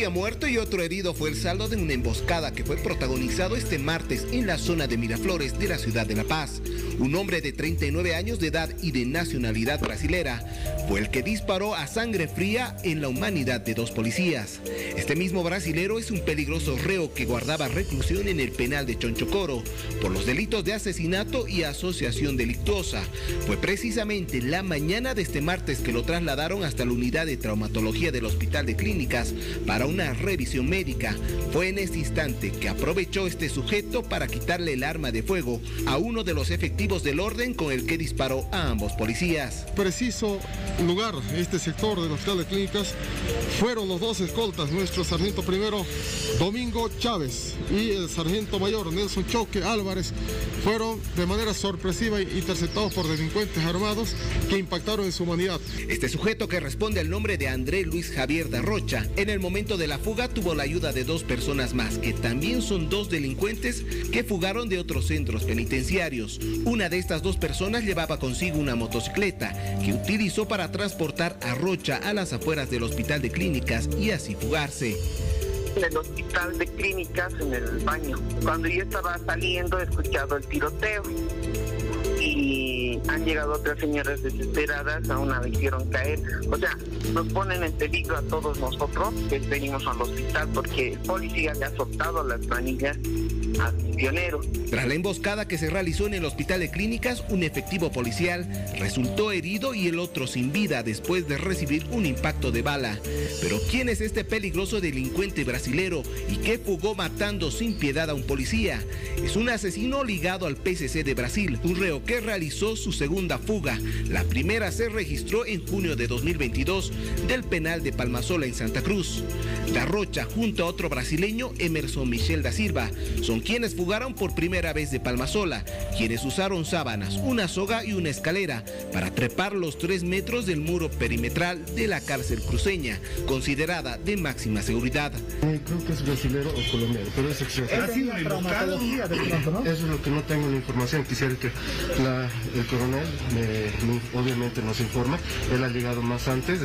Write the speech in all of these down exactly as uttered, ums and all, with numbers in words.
policía muerto y otro herido fue el saldo de una emboscada que fue protagonizado este martes en la zona de Miraflores de la ciudad de La Paz. Un hombre de treinta y nueve años de edad y de nacionalidad brasilera fue el que disparó a sangre fría en la humanidad de dos policías. Este mismo brasilero es un peligroso reo que guardaba reclusión en el penal de Chonchocoro por los delitos de asesinato y asociación delictuosa. Fue precisamente la mañana de este martes que lo trasladaron hasta la unidad de traumatología del Hospital de Clínicas para una revisión médica. Fue en este instante que aprovechó este sujeto para quitarle el arma de fuego a uno de los efectivos del orden con el que disparó a ambos policías. Preciso lugar, este sector del Hospital de Clínicas, fueron los dos escoltas, nuestro sargento primero Domingo Chávez y el sargento mayor Nelson Choque Álvarez, fueron de manera sorpresiva interceptados por delincuentes armados que impactaron en su humanidad. Este sujeto, que responde al nombre de André Luis Javier da Rocha, en el momento de la fuga tuvo la ayuda de dos personas más, que también son dos delincuentes que fugaron de otros centros penitenciarios. Una de estas dos personas llevaba consigo una motocicleta que utilizó para transportar a Rocha a las afueras del Hospital de Clínicas y así fugarse. En el Hospital de Clínicas, en el baño, cuando yo estaba saliendo, he escuchado el tiroteo y han llegado otras señoras desesperadas, a una le hicieron caer. O sea, nos ponen en peligro a todos nosotros que venimos al hospital, porque el policía le ha soltado las manillas a prisioneros. Tras la emboscada que se realizó en el Hospital de Clínicas, un efectivo policial resultó herido y el otro sin vida después de recibir un impacto de bala. Pero ¿quién es este peligroso delincuente brasilero y que fugó matando sin piedad a un policía? Es un asesino ligado al P C C de Brasil, un reo que realizó su segunda fuga. La primera se registró en junio de dos mil veintidós del penal de Palmasola en Santa Cruz. Da Rocha, junto a otro brasileño, Emerson Michel da Silva, son quienes fugaron por primera vez de Palmasola, quienes usaron sábanas, una soga y una escalera para trepar los tres metros del muro perimetral de la cárcel cruceña, considerada de máxima seguridad. Creo que es brasilero o colombiano, pero es extranjero. Eso es lo que no tengo la información. Quisiera que la, el coronel me, obviamente nos informa. Él ha llegado más antes.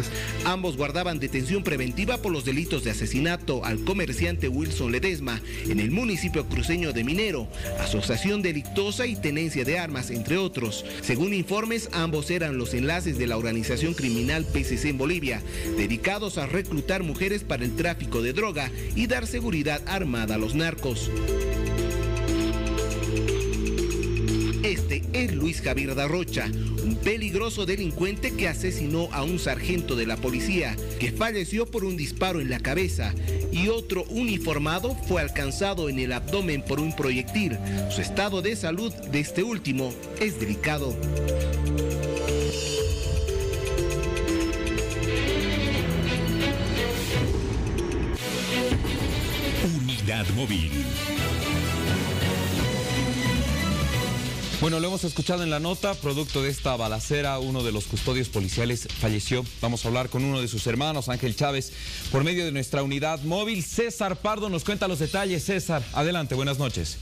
Ambos guardaban detención preventiva por los delitos de asesinato al comerciante Wilson Ledesma en el municipio cruceño de Minero, asociación delictuosa y tenencia de armas, entre otros. Según informes, ambos eran los enlaces de la organización criminal P C C en Bolivia, dedicados a reclutar mujeres para el tráfico de droga y dar seguridad armada a los narcos. Este es Luis Javier da Rocha, un peligroso delincuente que asesinó a un sargento de la policía que falleció por un disparo en la cabeza y otro uniformado fue alcanzado en el abdomen por un proyectil. Su estado de salud de este último es delicado. Unidad móvil. Bueno, lo hemos escuchado en la nota, producto de esta balacera, uno de los custodios policiales falleció. Vamos a hablar con uno de sus hermanos, Ángel Chávez, por medio de nuestra unidad móvil. César Pardo nos cuenta los detalles. César, adelante, buenas noches.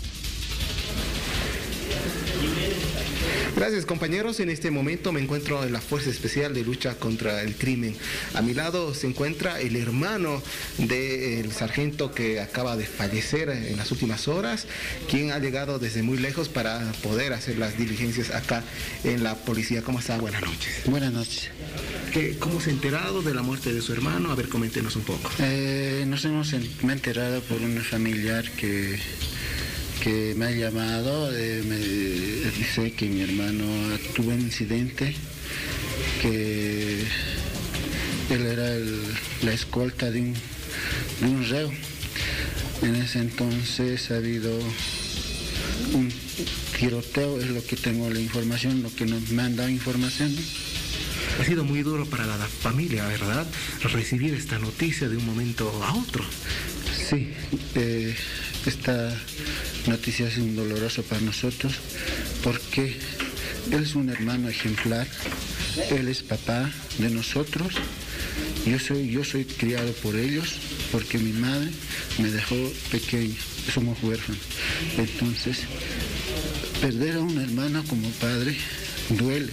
Gracias, compañeros. En este momento me encuentro en la Fuerza Especial de Lucha contra el Crimen. A mi lado se encuentra el hermano del sargento que acaba de fallecer en las últimas horas, quien ha llegado desde muy lejos para poder hacer las diligencias acá en la policía. ¿Cómo está? Buenas noches. Buenas noches. ¿Qué, ¿Cómo se ha enterado de la muerte de su hermano? A ver, coméntenos un poco. Eh, nos hemos enterado por una familiar que... que me ha llamado, eh, me dice que mi hermano tuvo un incidente, que él era el, la escolta de un, de un reo. En ese entonces ha habido un tiroteo, es lo que tengo la información, lo que nos me han dado información. Ha sido muy duro para la familia, ¿verdad?, recibir esta noticia de un momento a otro. Sí, eh, esta noticia es un doloroso para nosotros porque él es un hermano ejemplar, él es papá de nosotros, yo soy, yo soy criado por ellos porque mi madre me dejó pequeño, somos huérfanos. Entonces, perder a un hermano como padre duele.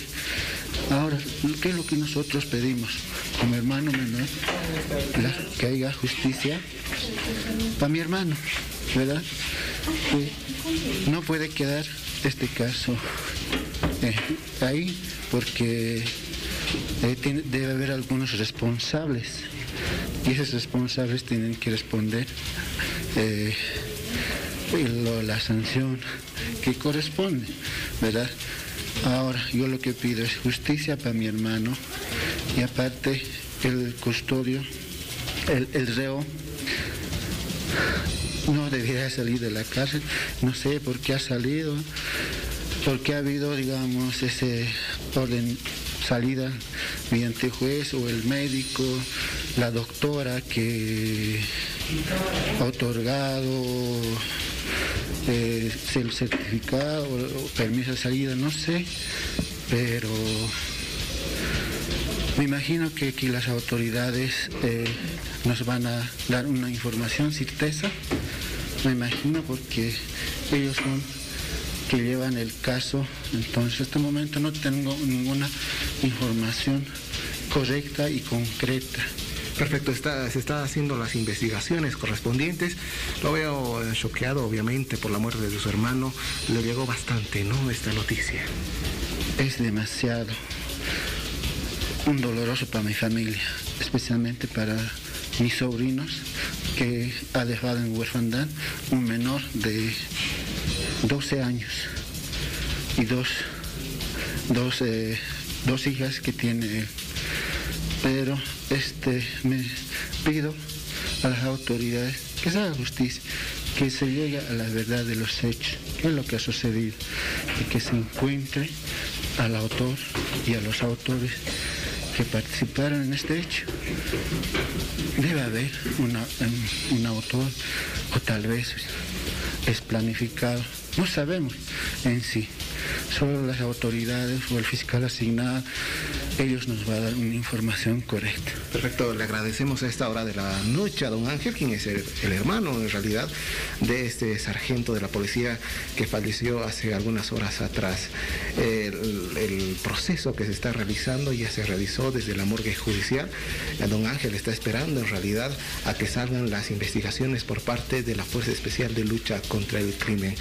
Ahora, ¿Qué es lo que nosotros pedimos como hermano menor? La, que haya justicia para mi hermano, ¿verdad? Que no puede quedar este caso eh, ahí, porque eh, tiene, debe haber algunos responsables, y esos responsables tienen que responder eh, lo, la sanción que corresponde, ¿verdad? Ahora, yo lo que pido es justicia para mi hermano, y aparte el custodio, el, el reo, no debería salir de la cárcel. No sé por qué ha salido, porque ha habido, digamos, ese orden salida mediante juez, o el médico, la doctora que ha otorgado Eh, el certificado o permiso de salida, no sé, pero me imagino que aquí las autoridades eh, nos van a dar una información certeza, me imagino, porque ellos son que llevan el caso. Entonces, en este momento no tengo ninguna información correcta y concreta. Perfecto, está, se están haciendo las investigaciones correspondientes. Lo veo choqueado, obviamente, por la muerte de su hermano. Le llegó bastante, ¿no?, esta noticia. Es demasiado. Un doloroso para mi familia, especialmente para mis sobrinos, que ha dejado en huerfandad un menor de doce años y dos, dos, eh, dos hijas que tiene. Pero este, me pido a las autoridades que se haga justicia, que se llegue a la verdad de los hechos, que es lo que ha sucedido, y que se encuentre al autor y a los autores que participaron en este hecho. Debe haber una, um, un autor, o tal vez es planificado, no sabemos en sí. Solo las autoridades o el fiscal asignado, ellos nos van a dar una información correcta. Perfecto, le agradecemos a esta hora de la noche a don Ángel, quien es el, el hermano en realidad de este sargento de la policía que falleció hace algunas horas atrás. El, el proceso que se está realizando ya se realizó desde la morgue judicial. Don Ángel está esperando en realidad a que salgan las investigaciones por parte de la Fuerza Especial de Lucha contra el Crimen.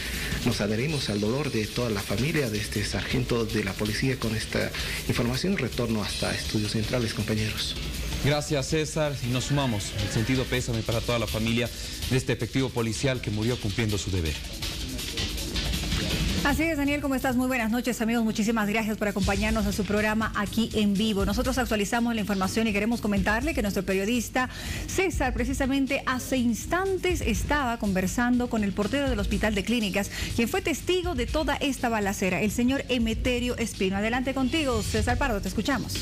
Nos adherimos al dolor de toda la familia de este sargento de la policía con esta información. Retorno hasta Estudios Centrales, compañeros. Gracias, César, y nos sumamos el sentido pésame para toda la familia de este efectivo policial que murió cumpliendo su deber. Así es, Daniel, ¿cómo estás? Muy buenas noches, amigos. Muchísimas gracias por acompañarnos a su programa aquí en vivo. Nosotros actualizamos la información y queremos comentarle que nuestro periodista César, precisamente hace instantes, estaba conversando con el portero del Hospital de Clínicas, quien fue testigo de toda esta balacera, el señor Emeterio Espino. Adelante contigo, César Pardo, te escuchamos.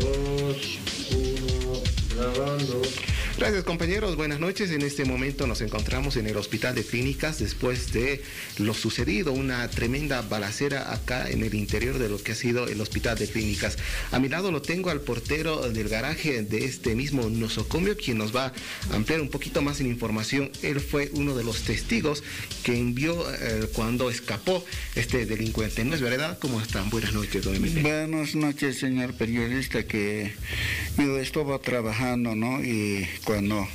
Dos, uno, grabando. Gracias, compañeros, buenas noches. En este momento nos encontramos en el Hospital de Clínicas después de lo sucedido, una tremenda balacera acá en el interior de lo que ha sido el Hospital de Clínicas. A mi lado lo tengo al portero del garaje de este mismo nosocomio, quien nos va a ampliar un poquito más en información. Él fue uno de los testigos que envió eh, cuando escapó este delincuente, ¿no es verdad? ¿Cómo están? Buenas noches, don Emilio. Buenas noches, señor periodista, que yo estaba trabajando, ¿no? Y cuando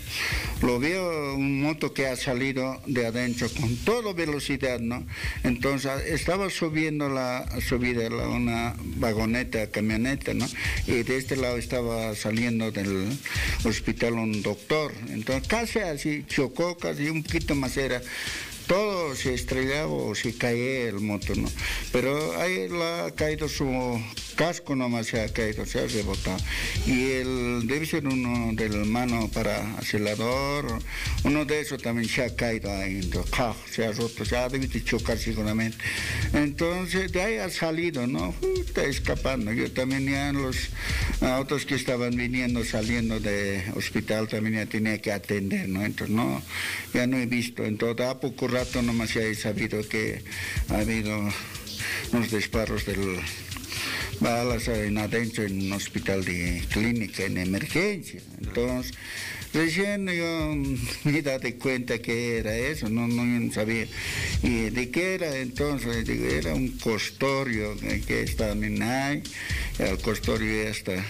lo veo, un moto que ha salido de adentro con toda velocidad, ¿no? Entonces estaba subiendo la subida, la, una vagoneta, camioneta, ¿no? Y de este lado estaba saliendo del hospital un doctor. Entonces casi así chocó, casi un poquito más era. Todo se estrellaba o se caía el moto, ¿no? Pero ahí la ha caído su casco, nomás se ha caído, se ha rebotado. Y él debe ser uno de la mano para acelerador, uno de esos también se ha caído ahí, se ha roto, se ha debido chocar seguramente. Entonces de ahí ha salido, ¿no? Está escapando. Yo también ya los autos que estaban viniendo, saliendo de hospital también ya tenía que atender, ¿no? Entonces no, ya no he visto. Entonces a poco rato nomás ya he sabido que ha habido unos disparos del balas en adentro en un hospital de clínica, en emergencia. Entonces, recién yo me di cuenta que era eso, no, no, yo no sabía. ¿Y de qué era entonces? Digo, era un costorio que está en ahí, al costorio ya está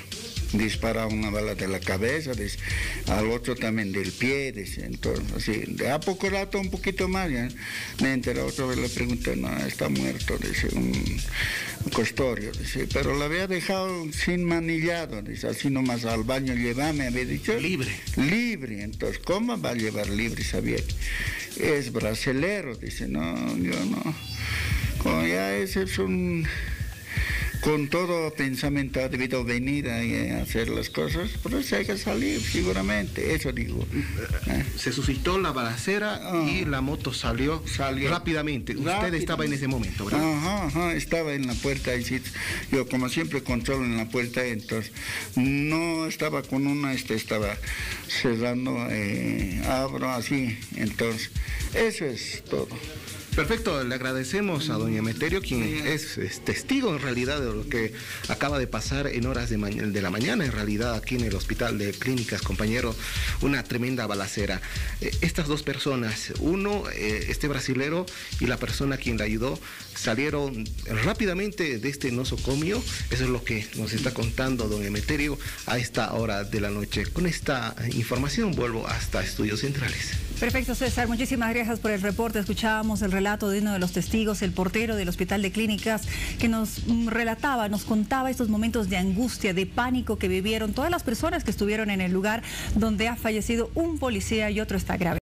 disparado una bala de la cabeza, dice, al otro también del pie, dice, entonces, así, de a poco rato, un poquito más, ya, me enteré otra vez, le pregunté, no, está muerto, dice, un, un costorio, dice, pero la había dejado sin manillado, dice, así nomás al baño llevame, había dicho. Libre. Libre, entonces, ¿cómo va a llevar libre, Javier? Es brasilero, dice, no, yo no, como ya ese es un... Con todo pensamiento ha debido venir a, a hacer las cosas, pero se hay que salir seguramente, eso digo. ¿Eh? Se suscitó la balacera oh. y la moto salió, salió. Rápidamente. Usted Rápido. estaba en ese momento, ¿verdad? Ajá, ajá, estaba en la puerta, y yo como siempre controlo en la puerta, entonces no estaba con una, este, estaba cerrando, eh, abro así, entonces eso es todo. Perfecto, le agradecemos a doña Emeterio, quien es, es testigo en realidad de lo que acaba de pasar en horas de, de la mañana, en realidad aquí en el Hospital de Clínicas, compañero, una tremenda balacera. Eh, estas dos personas, uno, eh, este brasilero y la persona quien le ayudó, salieron rápidamente de este nosocomio. Eso es lo que nos está contando doña Emeterio a esta hora de la noche. Con esta información vuelvo hasta Estudios Centrales. Perfecto, César, muchísimas gracias por el reporte. Escuchábamos el relato de uno de los testigos, el portero del Hospital de Clínicas, que nos relataba, nos contaba estos momentos de angustia, de pánico que vivieron todas las personas que estuvieron en el lugar donde ha fallecido un policía y otro está grave.